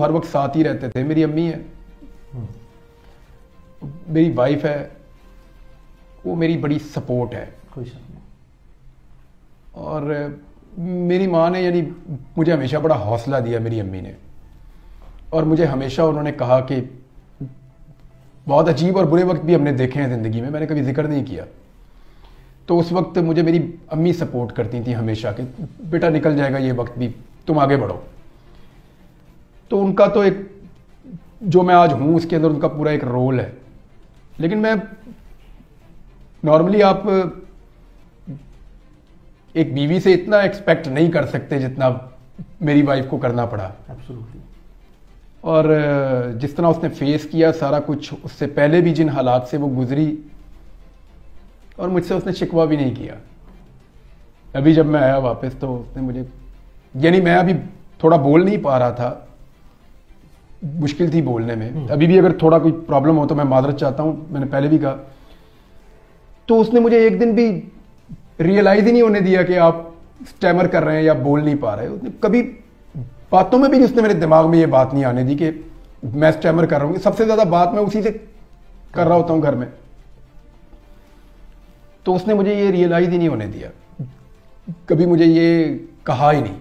वो हर वक्त साथ ही रहते थे। मेरी अम्मी है, मेरी वाइफ है, वो मेरी बड़ी सपोर्ट है। और मेरी माँ ने यानी मुझे हमेशा बड़ा हौसला दिया मेरी अम्मी ने, और मुझे हमेशा उन्होंने कहा कि बहुत अजीब और बुरे वक्त भी हमने देखे हैं ज़िंदगी में, मैंने कभी जिक्र नहीं किया। तो उस वक्त मुझे मेरी अम्मी सपोर्ट करती थी हमेशा कि बेटा निकल जाएगा ये वक्त भी, तुम आगे बढ़ो। तो उनका तो एक जो मैं आज हूँ उसके अंदर उनका पूरा एक रोल है। लेकिन मैं नॉर्मली आप एक बीवी से इतना एक्सपेक्ट नहीं कर सकते जितना मेरी वाइफ को करना पड़ा। एब्सोल्युटली। और जिस तरह उसने फेस किया सारा कुछ, उससे पहले भी जिन हालात से वो गुजरी, और मुझसे उसने शिकवा भी नहीं किया। अभी जब मैं आया वापस तो उसने मुझे, यानी मैं अभी थोड़ा बोल नहीं पा रहा था, मुश्किल थी बोलने में, अभी भी अगर थोड़ा कोई प्रॉब्लम हो तो मैं माजरत चाहता हूँ, मैंने पहले भी कहा। तो उसने मुझे एक दिन भी रियलाइज ही नहीं होने दिया कि आप स्टैमर कर रहे हैं या बोल नहीं पा रहे हो। कभी बातों में भी नहीं उसने मेरे दिमाग में ये बात नहीं आने दी कि मैं स्टैमर कर रहा हूँ। सबसे ज़्यादा बात मैं उसी से कर रहा होता हूँ घर में। तो उसने मुझे ये रियलाइज ही नहीं होने दिया, कभी मुझे ये कहा ही नहीं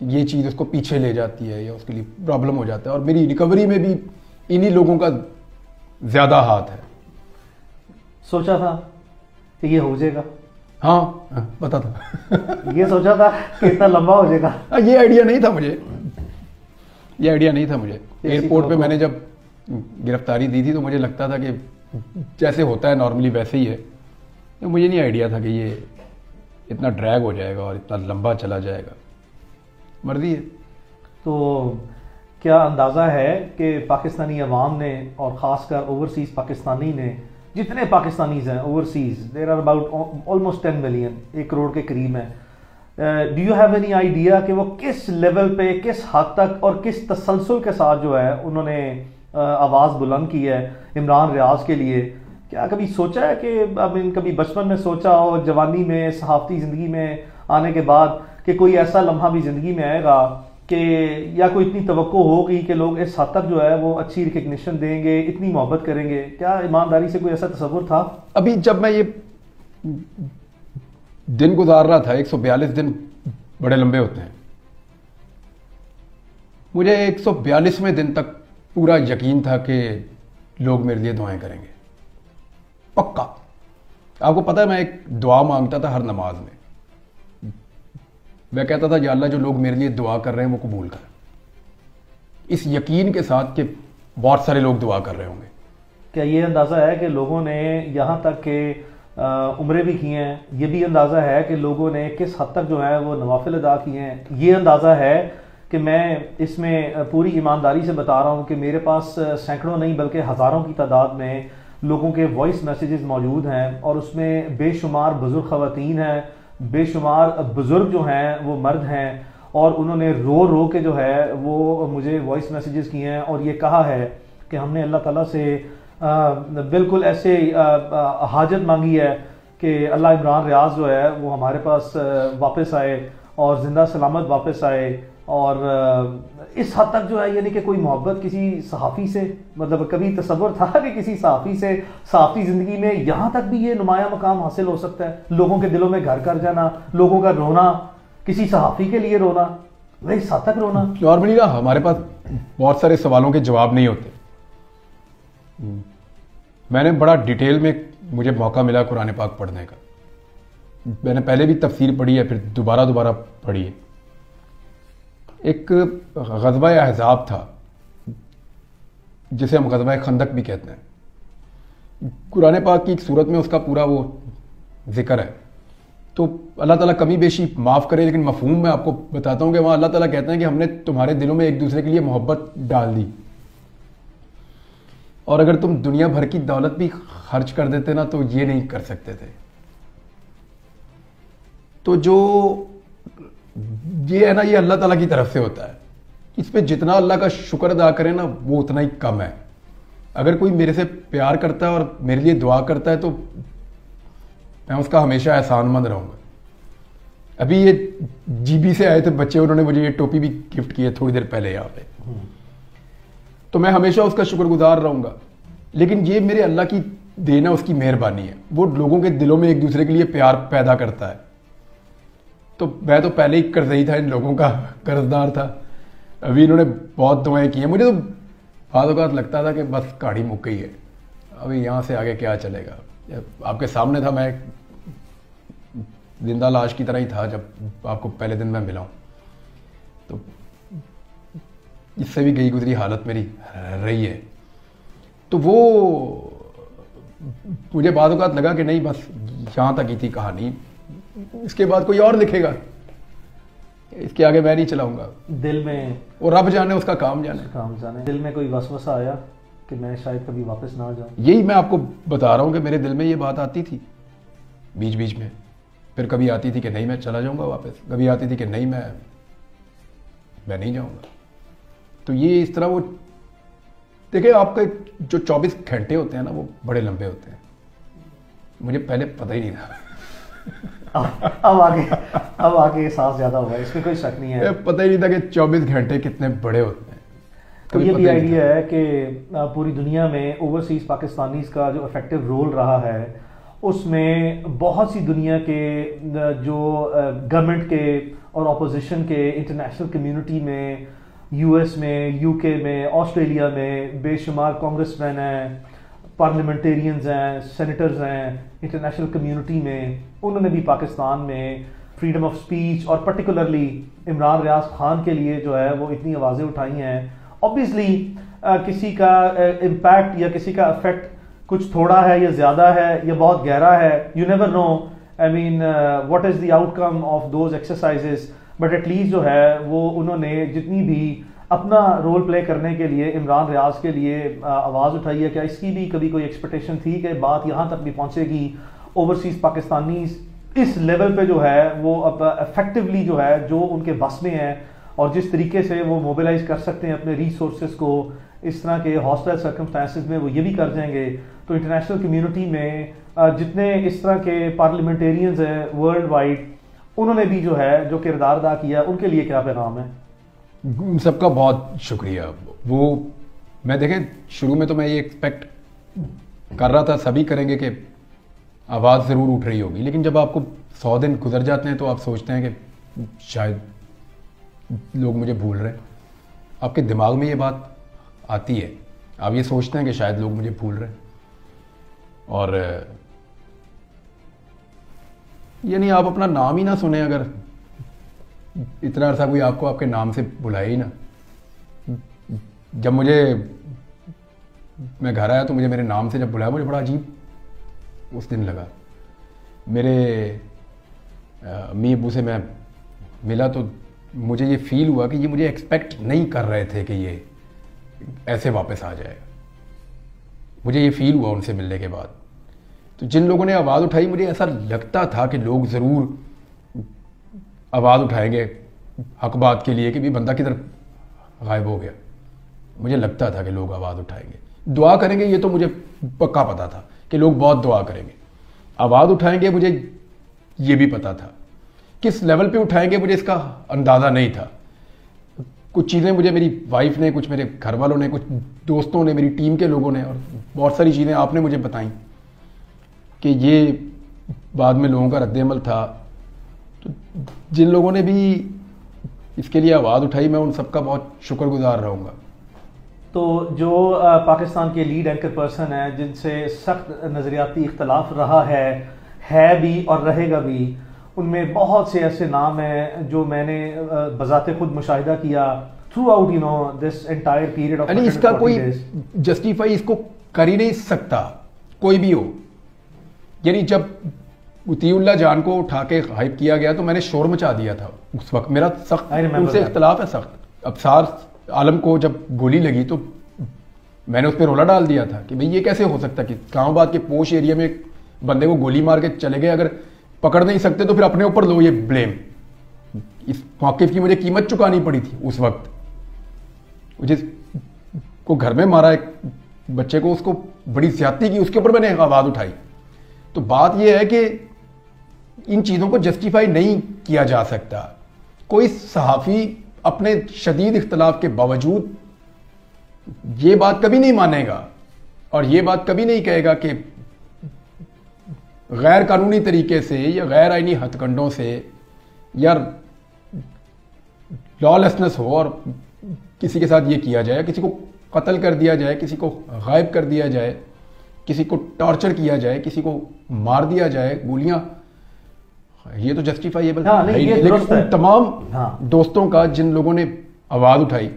कि ये चीज़ उसको पीछे ले जाती है या उसके लिए प्रॉब्लम हो जाता है। और मेरी रिकवरी में भी इन्हीं लोगों का ज़्यादा हाथ है। सोचा था कि ये हो जाएगा? हाँ, पता था। ये सोचा था कि इतना लंबा हो जाएगा? ये आइडिया नहीं था मुझे, ये आइडिया नहीं था मुझे। एयरपोर्ट पे मैंने जब गिरफ्तारी दी थी तो मुझे लगता था कि जैसे होता है नॉर्मली वैसे ही है। तो मुझे नहीं आइडिया था कि ये इतना ड्रैग हो जाएगा और इतना लंबा चला जाएगा। मर्जी है। तो क्या अंदाज़ा है कि पाकिस्तानी अवाम ने और ख़ासकर ओवरसीज़ पाकिस्तानी ने, जितने पाकिस्तानीज हैं overseas, there are about almost 10 million, 1 crore के करीब हैं, do you have any idea कि वो किस लेवल पे, किस हद तक और किस तसलसल के साथ जो है उन्होंने आवाज़ बुलंद की है इमरान रियाज के लिए? क्या कभी सोचा है कि अब कभी बचपन में सोचा हो, जवानी में, सहाफ़ती ज़िंदगी में आने के बाद, कि कोई ऐसा लम्हा भी ज़िंदगी में आएगा कि या कोई इतनी तवक्को होगी कि लोग इस हद तक जो है वो अच्छी रिकग्निशन देंगे, इतनी मोहब्बत करेंगे? क्या ईमानदारी से कोई ऐसा तस्वुर था? अभी जब मैं ये दिन गुजार रहा था, 142 दिन बड़े लंबे होते हैं, मुझे 142वें दिन तक पूरा यकीन था कि लोग मेरे लिए दुआएं करेंगे, पक्का। आपको पता है मैं एक दुआ मांगता था हर नमाज में, मैं कहता था या अल्लाह जो लोग मेरे लिए दुआ कर रहे हैं वो कबूल कर, इस यकीन के साथ कि बहुत सारे लोग दुआ कर रहे होंगे। क्या ये अंदाज़ा है कि लोगों ने यहाँ तक के उम्रे भी किए हैं, ये भी अंदाज़ा है कि लोगों ने किस हद तक जो है वो नवाफिल अदा किए हैं? ये अंदाज़ा है कि मैं इसमें पूरी ईमानदारी से बता रहा हूँ कि मेरे पास सैकड़ों नहीं बल्कि हज़ारों की तादाद में लोगों के वॉइस मैसेजेस मौजूद हैं, और उसमें बेशुमार बुज़ुर्ग ख़वातीन हैं, बेशुमार बुज़ुर्ग जो हैं वो मर्द हैं, और उन्होंने रो रो के जो है वो मुझे वॉइस मैसेजेस किए हैं और ये कहा है कि हमने अल्लाह ताला से बिल्कुल ऐसे हाजत मांगी है कि अल्लाह इमरान रियाज जो है वो हमारे पास वापस आए और ज़िंदा सलामत वापस आए। और इस हद तक जो है, यानी कि कोई मोहब्बत किसी सहाफ़ी से, मतलब कभी तसव्वुर था कि किसी सहाफ़ी से सहाफ़ती ज़िंदगी में यहाँ तक भी ये नुमाया मकाम हासिल हो सकता है? लोगों के दिलों में घर कर जाना, लोगों का रोना, किसी सहाफ़ी के लिए रोना, वही इस हद तक रोना। नॉर्मली ना हमारे पास बहुत सारे सवालों के जवाब नहीं होते। मैंने बड़ा डिटेल में, मुझे मौका मिला कुरान पाक पढ़ने का, मैंने पहले भी तफसीर पढ़ी है, फिर दोबारा पढ़ी है। एक ग़ज़वा अहज़ाब था जिसे हम ग़ज़वा खंदक भी कहते हैं, कुरान पाक की एक सूरत में उसका पूरा वो ज़िक्र है। तो अल्लाह ताला कमी बेशी माफ़ करे, लेकिन मफ़हूम मैं आपको बताता हूँ कि वहाँ अल्लाह ताला कहते हैं कि हमने तुम्हारे दिलों में एक दूसरे के लिए मोहब्बत डाल दी, और अगर तुम दुनिया भर की दौलत भी खर्च कर देते ना तो ये नहीं कर सकते थे। तो जो ये है ना, ये अल्लाह ताला की तरफ से होता है। इस पे जितना अल्लाह का शुक्र अदा करें ना वो उतना ही कम है। अगर कोई मेरे से प्यार करता है और मेरे लिए दुआ करता है तो मैं उसका हमेशा एहसानमंद रहूँगा। अभी ये जीबी से आए थे बच्चे, उन्होंने मुझे ये टोपी भी गिफ्ट की है थोड़ी देर पहले यहाँ पे। तो मैं हमेशा उसका शुक्रगुजार रहूँगा। लेकिन ये मेरे अल्लाह की देना, उसकी मेहरबानी है, वो लोगों के दिलों में एक दूसरे के लिए प्यार पैदा करता है। तो मैं तो पहले ही कर्ज ही था, इन लोगों का कर्जदार था। अभी इन्होंने बहुत दुआएँ की हैं। मुझे तो बात लगता था कि बस गाड़ी मुक गई है, अभी यहाँ से आगे क्या चलेगा। आपके सामने था, मैं जिंदा लाश की तरह ही था जब आपको पहले दिन मैं मिला हूँ। तो इससे भी गई गुजरी हालत मेरी रही है। तो वो मुझे बाद औकात लगा कि नहीं, बस यहाँ तक ही थी कहानी, इसके बाद कोई और लिखेगा, इसके आगे मैं नहीं चलाऊंगा। दिल में, और रब जाने उसका काम जाने, दिल में कोई वसवसा आया कि मैं शायद कभी वापस ना जाऊं। यही मैं आपको बता रहा हूँ कि मेरे दिल में ये बात आती थी बीच बीच में, फिर कभी आती थी कि नहीं मैं चला जाऊंगा वापस, कभी आती थी कि नहीं मैं नहीं जाऊंगा। तो ये इस तरह वो देखिए, आपके जो 24 घंटे होते हैं ना, वो बड़े लंबे होते हैं। मुझे पहले पता ही नहीं था। अब आगे एहसास ज़्यादा होगा, इसमें कोई शक नहीं है। पता ही नहीं था कि 24 घंटे कितने बड़े होते हैं। तो ये भी आइडिया है कि पूरी दुनिया में ओवरसीज़ पाकिस्तानीज़ का जो इफेक्टिव रोल रहा है, उसमें बहुत सी दुनिया के जो गवर्नमेंट के और अपोजिशन के, इंटरनेशनल कम्यूनिटी में, यूएस में, यूके में, ऑस्ट्रेलिया में बेशुमार कांग्रेसमैन हैं, पार्लियामेंटेरियंस हैं, सेनेटर्स हैं। इंटरनेशनल कम्युनिटी में उन्होंने भी पाकिस्तान में फ्रीडम ऑफ स्पीच और पर्टिकुलरली इमरान रियाज खान के लिए जो है वो इतनी आवाज़ें उठाई हैं। ऑब्वियसली किसी का इम्पैक्ट या किसी का इफेक्ट कुछ थोड़ा है या ज़्यादा है या बहुत गहरा है, you never know, I mean what is the outcome of those exercises. But at least जो है वो उन्होंने जितनी भी अपना रोल प्ले करने के लिए इमरान रियाज के लिए आवाज़ उठाई है। क्या इसकी भी कभी कोई एक्सपेक्टेशन थी कि बात यहाँ तक भी पहुँचेगी, ओवरसीज़ पाकिस्तानी इस लेवल पे जो है वो अब इफेक्टिवली जो है जो उनके बस में है और जिस तरीके से वो मोबिलाइज कर सकते हैं अपने रिसोर्स को, इस तरह के हॉस्टाइल सर्कमस्टांसिस में वो ये भी कर जाएंगे। तो इंटरनेशनल कम्यूनिटी में जितने इस तरह के पार्लियामेंटेरियंस हैं वर्ल्ड वाइड, उन्होंने भी जो है जो किरदार अदा किया, उनके लिए क्या पैगाम है? उन सबका बहुत शुक्रिया। वो मैं देखें, शुरू में तो मैं ये एक्सपेक्ट कर रहा था, सभी करेंगे कि आवाज़ ज़रूर उठ रही होगी, लेकिन जब आपको 100 दिन गुजर जाते हैं तो आप सोचते हैं कि शायद लोग मुझे भूल रहे हैं। आपके दिमाग में ये बात आती है, आप ये सोचते हैं कि शायद लोग मुझे भूल रहे हैं। और यानी आप अपना नाम ही ना सुने, अगर इतना अर्सा कोई आपको आपके नाम से बुलाए ही ना। जब मैं घर आया तो मुझे मेरे नाम से जब बुलाया, मुझे बड़ा अजीब उस दिन लगा। मेरे अम्मी अबू से मैं मिला तो मुझे ये फील हुआ कि ये मुझे एक्सपेक्ट नहीं कर रहे थे कि ये ऐसे वापस आ जाएगा। मुझे ये फील हुआ उनसे मिलने के बाद। तो जिन लोगों ने आवाज़ उठाई, मुझे ऐसा लगता था कि लोग ज़रूर आवाज़ उठाएंगे हक बात के लिए कि भी बंदा किधर गायब हो गया। मुझे लगता था कि लोग आवाज़ उठाएंगे, दुआ करेंगे, ये तो मुझे पक्का पता था कि लोग बहुत दुआ करेंगे, आवाज़ उठाएंगे, मुझे ये भी पता था। किस लेवल पे उठाएंगे मुझे इसका अंदाज़ा नहीं था। कुछ चीज़ें मुझे मेरी वाइफ ने, कुछ मेरे घर वालों ने, कुछ दोस्तों ने, मेरी टीम के लोगों ने और बहुत सारी चीज़ें आपने मुझे बताई कि ये बाद में लोगों का रद्देअमल था। तो जिन लोगों ने भी इसके लिए आवाज़ उठाई, मैं उन सबका बहुत शुक्रगुजार रहूँगा। तो जो पाकिस्तान के लीड एंकर पर्सन हैं, जिनसे सख्त नज़रियाती इख्तलाफ रहा है भी और रहेगा भी, उनमें बहुत से ऐसे नाम हैं जो मैंने बज़ाते खुद मुशाहिदा किया throughout you know this entire period of. इसका कोई जस्टिफाई इसको कर ही नहीं सकता कोई भी हो। यानी जब उतीउल्ला जान को उठा के गायब किया गया तो मैंने शोर मचा दिया था उस वक्त। मेरा सख्त उनसे इख्तलाफ है सख्त। अबसार आलम को जब गोली लगी तो मैंने उस पर रोला डाल दिया था कि भाई ये कैसे हो सकता कि इस्लामाबाद के पोश एरिया में बंदे को गोली मार के चले गए, अगर पकड़ नहीं सकते तो फिर अपने ऊपर लो ये ब्लेम। इस मौक़िफ़ की मुझे कीमत चुकानी पड़ी थी उस वक्त। जिसको घर में मारा एक बच्चे को, उसको बड़ी ज़्यादती की, उसके ऊपर मैंने आवाज़ उठाई। तो बात यह है कि इन चीज़ों को जस्टिफाई नहीं किया जा सकता। कोई सहाफ़ी अपने शदीद इख्तलाफ के बावजूद ये बात कभी नहीं मानेगा और ये बात कभी नहीं कहेगा कि गैर कानूनी तरीके से या गैर आइनी हथकंडों से या लॉलेसनेस हो और किसी के साथ ये किया जाए, किसी को कत्ल कर दिया जाए, किसी को गायब कर दिया जाए, किसी को टॉर्चर किया जाए, किसी को मार दिया जाए, गोलियां, ये तो जस्टिफाइएबल है। लेकिन तमाम दोस्तों का, जिन लोगों ने आवाज उठाई,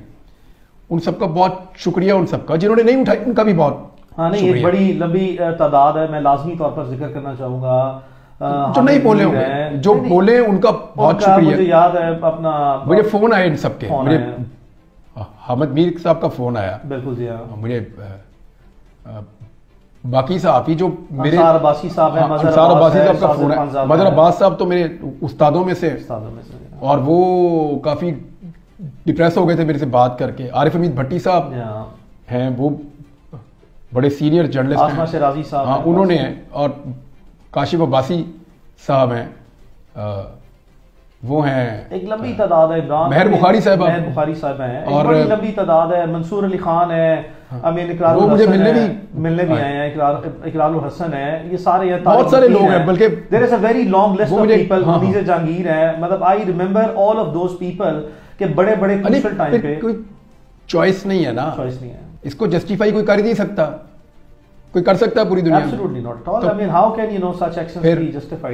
उन सबका बहुत शुक्रिया, उन सबका, जिन्होंने नहीं उठाई उनका भी बहुत नहीं, एक बड़ी लंबी तादाद है, मैं लाजमी तौर पर जिक्र करना चाहूंगा जो नहीं बोले होंगे, जो बोले उनका बहुत शुक्रिया। मुझे याद है अपना, मुझे फोन आया इन सबके, मुझे हामिद मीर साहब का फोन आया, बिल्कुल जी हाँ, मुझे बाकी साहब ही जो मेरे अब्बासी साहब का फोन आया, मदर अब्बास साहब तो मेरे उस्तादों में से, और वो काफी डिप्रेस हो गए थे मेरे से बात करके। आरिफ अमीद भट्टी साहब हैं, वो बड़े सीनियर जर्नलिस्ट हैं, हाँ उन्होंने हैं, और काशिफ अब्बासी साहब हैं, वो हैं, एक लंबी तादाद है, मेहर बुखारी साहब हैं, और लंबी तादाद है, मंसूर अली खान है, अमीन इकरार, मुझे मिलने भी आए हैं, इकरार हसन है, ये सारे हैं, बहुत सारे लोग हैं, बल्कि there is a very long list of people. हदीज जहांगीर है, मतलब I remember all of those people के बड़े बड़े क्रूशियल टाइम पे। कोई चॉइस नहीं है ना, चॉइस नहीं है, इसको जस्टिफाई कोई कर ही नहीं सकता, कोई कर सकता है पूरी दुनिया में? Absolutely not at all. I mean, how can you know such actions be justified?